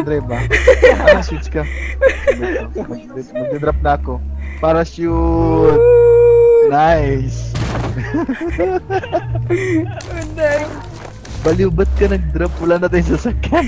Mag-drive ba? Switch ka. Mag-drop na ako. Parachute! Nice! Baliw, ba't ka nag-drop? Wala na tayong sasakyan.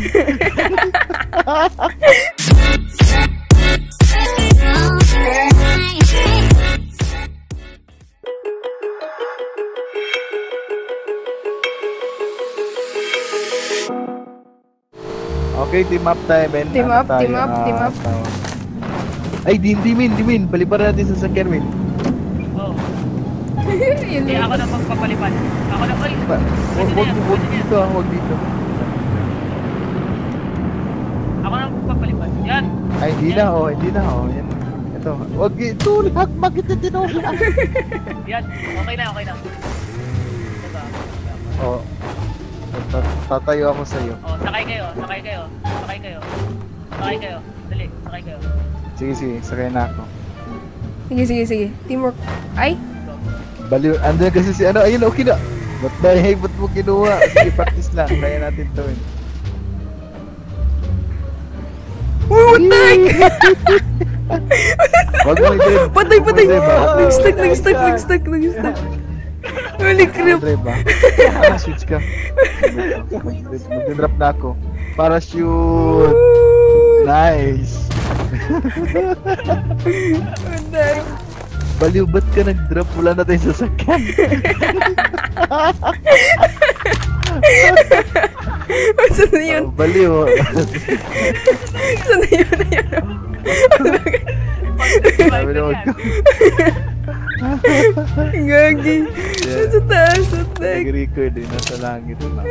Okay, team up tayo, Ben. Team up. Ay, hindi, Min. Paliparan natin sa sasakyan, Min. Oo. Hindi, ako na magpapalipad. Ako na, ay. Huwag dito. Ako na magpapalipad. Yan. Ay, hindi na, oh. Yan. Ito. Huwag dito. Hagmag ito, tinulak. Yan. Okay na. Oo. Tatayo ako sa'yo. Oh, sakay kayo. Dali, sakay kayo. Sige, sakay na ako. Sige. Teamwork. Ay? Baliw, andun kasi si ano, ayun, okay na. Ba't mo kinuha? Sige, practice lang. Kaya natin to eh. Utak! Wag mo i-drive. Patay. Nag-stuck. Holy crap! Mag-drive ba? Switch ka. Mag-drop na ako. Parachute! Nice! Baliw, ba't ka nag-drop? Wala na tayong sasakyan. Saan na yun? Baliw. Saan na yun? Sabi na huwag ko. Gagi. Nasa taas at nag-record eh. Nasa langit na.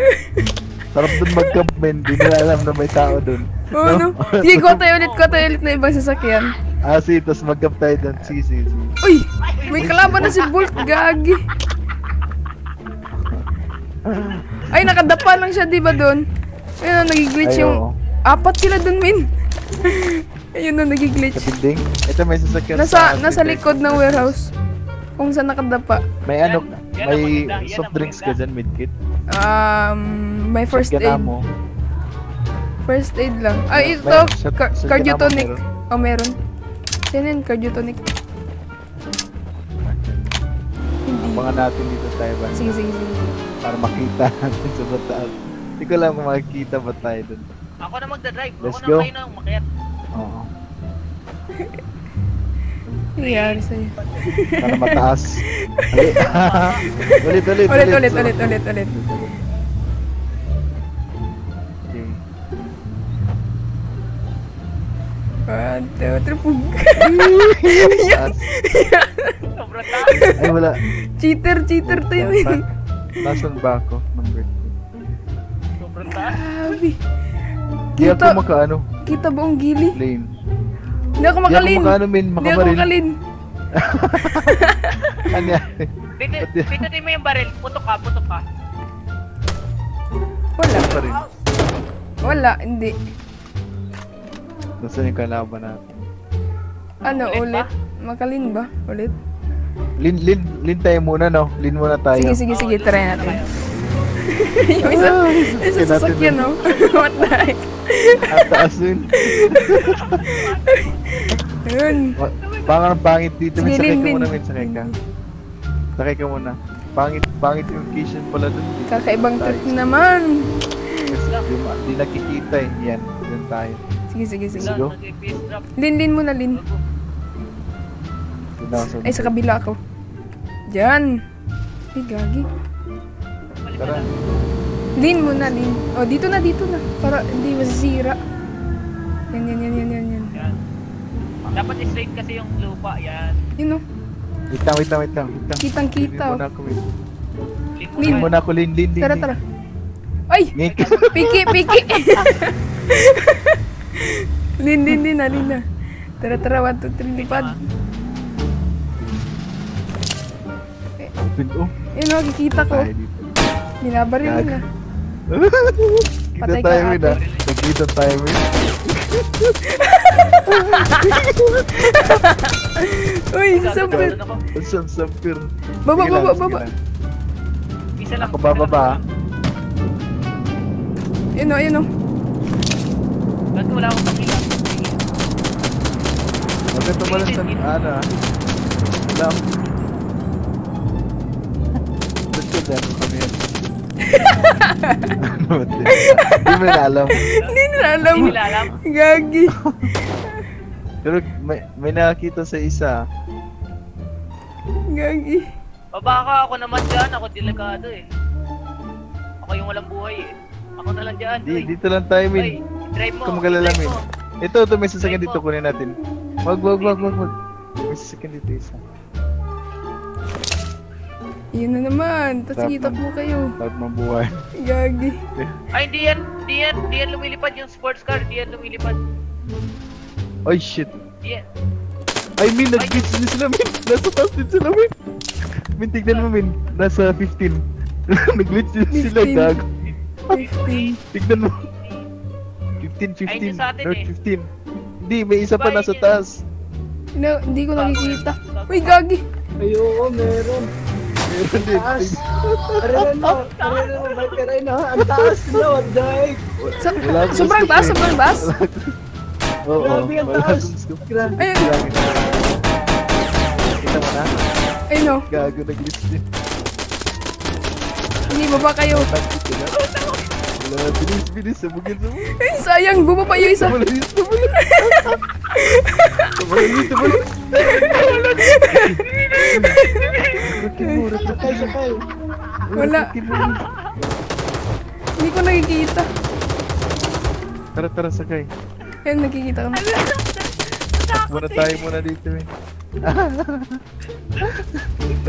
Sarap dun mag-campment. Di nila alam na may tao dun. Oo, no? Sige, kota tayo ulit na ibang sasakyan. Ah, sige. Tapos mag-camp tayo dun. Sige. Uy! May kalaban na si Bolt. Gagi. Ay, nakadapa lang siya, diba dun? Ayun na, nag-glitch yung... Apat sila dun, Min. Ayun na, nag-glitch. Kapinding? Ito may sasakyan. Nasa likod ng warehouse. Kung saan nakadapa. May ano, may soft drinks ka dyan, midkit? May first aid. First aid lang. Ay, ito, cardiotonic. Oh, meron. Saan yun, cardiotonic? Hindi. Abangan natin dito tayo ba? Sige. Para makita natin sa bataan. Hindi ko lang makikita ba tayo dun. Ako na magdadrive. Let's go. Ako na kayo na makiat. Oo. Nangyari sa'yo. Para mataas. Ulit. One, two, three, pug. Yan. Ay, wala. Cheater to yun. Nasaan ba ako? Sobrang taas. Grabe. Di ako makaano. Kita buong gili. Lane. Hindi ako makalin. Ano yan? Pindutin mo yung baril. Putok ka. Wala, hindi. Nasaan yung kalaban natin? Ano, ulit? Makalin ba? Ulit? Lin tayo muna, no? Lin muna tayo. Sige, try natin. Yung isa sasakyan, no? What the heck? At taas yun. Yun. Pangit dito. Sakay ka muna. Pangit yung kitchen pala dun. Kakaibang trip naman. Hindi nakikita eh. Yan. Yan tayo. Sige. Lin muna. Ay, sa kabila ako. Diyan. Ay, gagi. Tara. Lin muna. Oh, dito na. Para hindi masisira. Yan. Dapat straight kasi yung lupa, yan. Yun o. Wait lang. Kitang-kita o. Lin muna ako, Lin. Tara. Ay! Piki! Lin na. Tara, 1, 2, 3, lipad. Yun o, kikita ko. Binabaril mo na. Patay ka ate. Nagkita tayo mo na. Uy, sampir. Baba. Ako bababa. Yun o. Ba't ko wala akong pakila. Huwag ito pala sa ano ah. Wala akong. Ba't ko dyan kami yan? Ano ba't yun? Hindi mo nalalam. Hindi nalalam. Gagi. Pero may nakakita sa isa. Gagi. Baba ako naman dyan. Ako delikado eh. Ako yung walang buhay eh. Ako na lang dyan. Dito lang tayo min. Drive mo. Kumagalalamin. Ito may sasakyan dito. Kunin natin. Wag. May sasakyan dito isa. Yun na naman. Tapos ngitap mo kayo. Tapos mabuhay. Gagi. Ay hindi yan lumilipad yung sports car. Hindi yan lumilipad. Ay shit. Hindi yan. Ay min, nag-beach din sila min. Nasa taas din sila min. Min, tignan mo min. Nasa 15. Nag-glitch din sila dag. 15. Tignan mo. 15. North 15. Hindi, may isa pa nasa taas. Hindi ko nakikita. Uy, gagi. Ayoko, meron. Meron din. Arena, may terreno. Ang taas na, ang daig. Sobrang taas? Grabe ang taas. Ayun. Kita mo na? Ay no. Gago, nag-glitch din. Hindi, baba kayo. Wala, bilis, sabugin. Ay, sayang, bumaba yung isa. Tumalis. Wala. Hindi ko nakikita. Tara, sakay. Ayun, nakikita ko na. Muna tayo muna dito eh.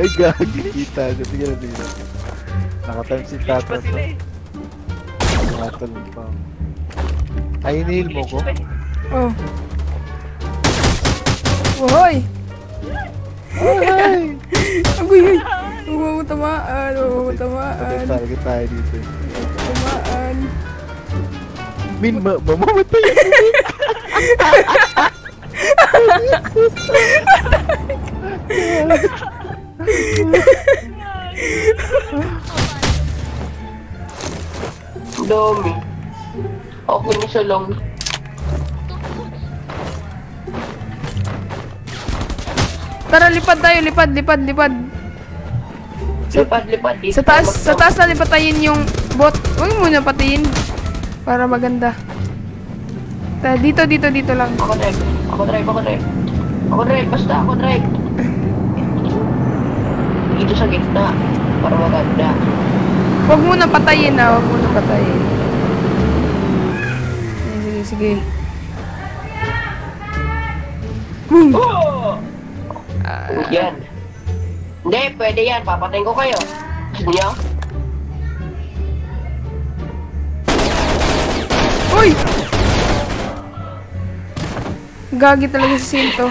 Ay, gagkikita. Sige. Nakatime si Tata to. Nakatol pa. Ay, inihil mo ko? Oh. Woy! Woy! Agoy! Huwag tamaan. Talaga tayo dito. Tamaan. Min, mamamatay ako min! Dami. Ako na siya lang. Tara, lipad tayo. Lipad. Sa taas na lipatayin yung bot. Huwag muna patayin. Para maganda. Dito lang. Ako drive. Basta ako drive. Dito sa gitna. Para maganda. Huwag muna patayin. Sige. Boom! Oh! Yan. Hindi, pwede yan. Papatayin ko kayo. Sige. Uy! Gagi talaga si Sinto.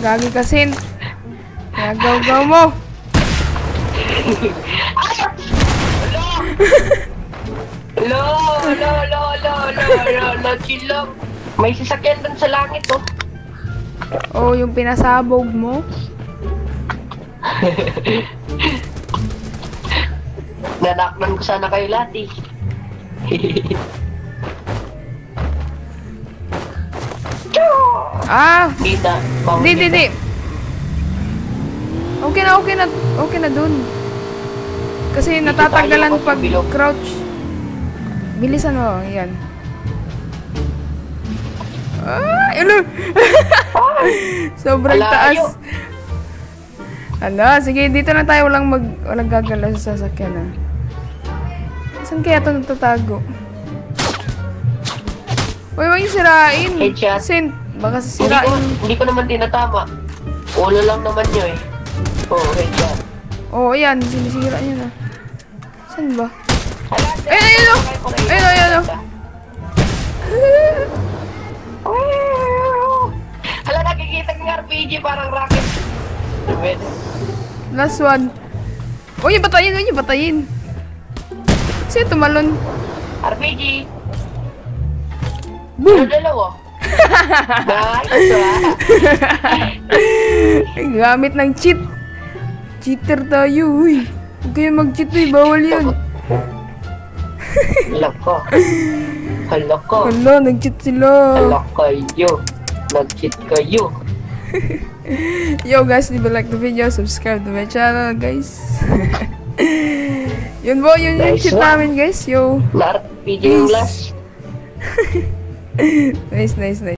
Gagi ka, Sin. Nagaw-gaw mo. Hello. Chill lang. May sasakyan dun sa langit, oh. Oh, yung pinasabog mo. Nanaknan ko sana kayo lahat, eh. Ah! Di. Okay na dun. Kasi natatagalan pag crouch. Bilisan mo, yan. Ah! Ilo! Sobrang taas. Ala, sige, dito na tayo. Walang gagalaw sa sasakyan, ha. Saan kaya ito natatago? Uy, huwag yung sirain. Sint. Baka sisirain. Hindi ko naman tinatama. Ulo lang naman nyo eh. Oo, headshot. Oo, ayan. Sinisira nyo na. Saan ba? Ayun o! Hala, nakikita ng RPG parang rocket. Last one. O, yung batayin! Kasi tumalon. RPG! Boom! Ano dalawa? Gamit ng cheat. Cheater tayo, huy. Huwag kayo mag-cheat, huy. Bawal yan. Loko. Haloko. Hala, nag-cheat sila. Haloko kayo. Nag-cheat kayo. Yo guys, leave a like the video, subscribe to my channel guys. Yun po, yun yung cheat namin guys. Yo. Lark video last. Nice, nice, nice.